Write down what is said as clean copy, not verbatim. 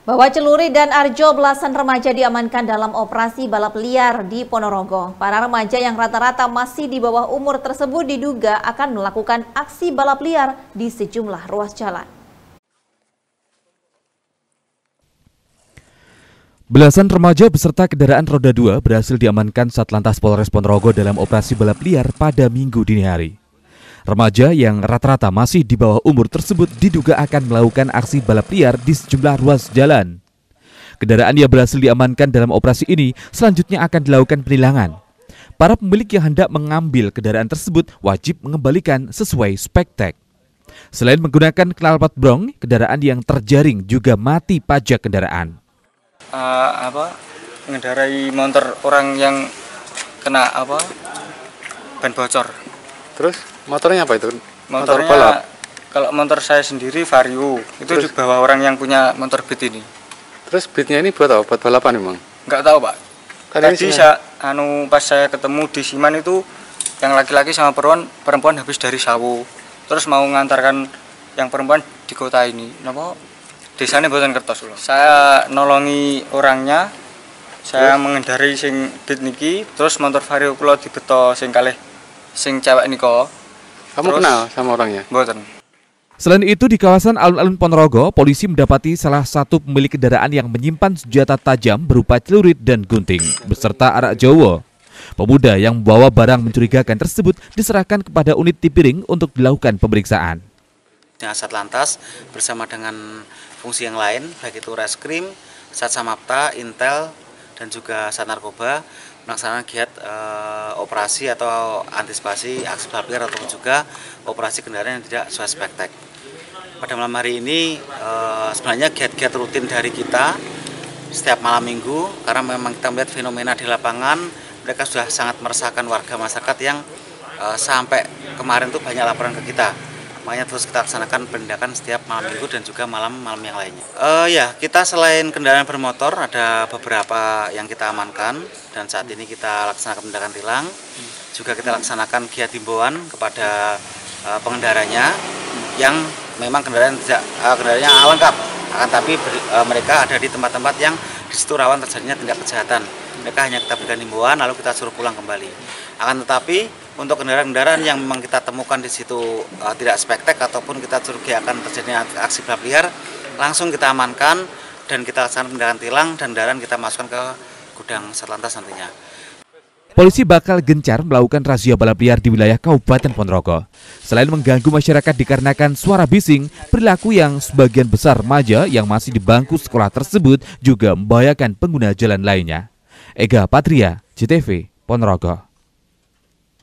Bahwa Celuri dan Arjo, belasan remaja diamankan dalam operasi balap liar di Ponorogo. Para remaja yang rata-rata masih di bawah umur tersebut diduga akan melakukan aksi balap liar di sejumlah ruas jalan. Belasan remaja beserta kendaraan roda 2 berhasil diamankan Satlantas Polres Ponorogo dalam operasi balap liar pada Minggu dini hari. Remaja yang rata-rata masih di bawah umur tersebut diduga akan melakukan aksi balap liar di sejumlah ruas jalan. Kendaraan yang berhasil diamankan dalam operasi ini selanjutnya akan dilakukan penilangan. Para pemilik yang hendak mengambil kendaraan tersebut wajib mengembalikan sesuai spek-tek. Selain menggunakan knalpot brong, kendaraan yang terjaring juga mati pajak kendaraan. Mengendarai motor orang yang kena ban bocor. Terus motornya apa itu? Motor balap. Kalau motor saya sendiri Vario, itu dibawa orang yang punya motor Beat ini. Terus Beatnya ini buat apa? Buat balapan memang? Enggak tahu, Pak. Tadi saya, pas saya ketemu di Siman itu yang laki-laki sama perempuan habis dari Sabu. Terus mau ngantarkan yang perempuan di kota ini. Napa? Desanya buatan kertas loh. Saya nolongi orangnya. Saya mengendarai sing Beat niki, terus motor Vario kula dibeto sing kalih sing cewek Nico. Kamu terus, kenal sama orangnya? Mboten. Selain itu, di kawasan alun-alun Ponorogo, polisi mendapati salah satu pemilik kendaraan yang menyimpan senjata tajam berupa celurit dan gunting, beserta arak Jawa. Pemuda yang membawa barang mencurigakan tersebut diserahkan kepada unit tipiring untuk dilakukan pemeriksaan. Satlantas bersama dengan fungsi yang lain, baik itu Reskrim, Satsamapta, Intel, dan juga Sat Narkoba, melaksanakan giat operasi atau antisipasi aksi balap liar atau juga operasi kendaraan yang tidak sesuai spek-tek. Pada malam hari ini sebenarnya giat-giat rutin dari kita setiap malam minggu, karena memang kita melihat fenomena di lapangan mereka sudah sangat meresahkan warga masyarakat yang sampai kemarin tuh banyak laporan ke kita. Makanya terus kita laksanakan penindakan setiap malam minggu dan juga malam-malam yang lainnya. Kita selain kendaraan bermotor ada beberapa yang kita amankan dan saat ini kita laksanakan penindakan tilang. Juga kita laksanakan giat himbauan kepada pengendaranya yang memang kendaraannya lengkap, akan tapi mereka ada di tempat-tempat yang di situ rawan terjadinya tindak kejahatan. Mereka hanya kita berikan himbauan lalu kita suruh pulang kembali. Akan tetapi untuk kendaraan-kendaraan yang memang kita temukan di situ tidak spek-tek ataupun kita curigai akan terjadinya aksi balap liar, langsung kita amankan dan kita laksanakan penindakan tilang dan kendaraan kita masukkan ke gudang Satlantas nantinya. Polisi bakal gencar melakukan razia balap liar di wilayah Kabupaten Ponorogo. Selain mengganggu masyarakat dikarenakan suara bising, perilaku yang sebagian besar remaja yang masih di bangku sekolah tersebut juga membahayakan pengguna jalan lainnya. Ega Patria, JTV Ponorogo.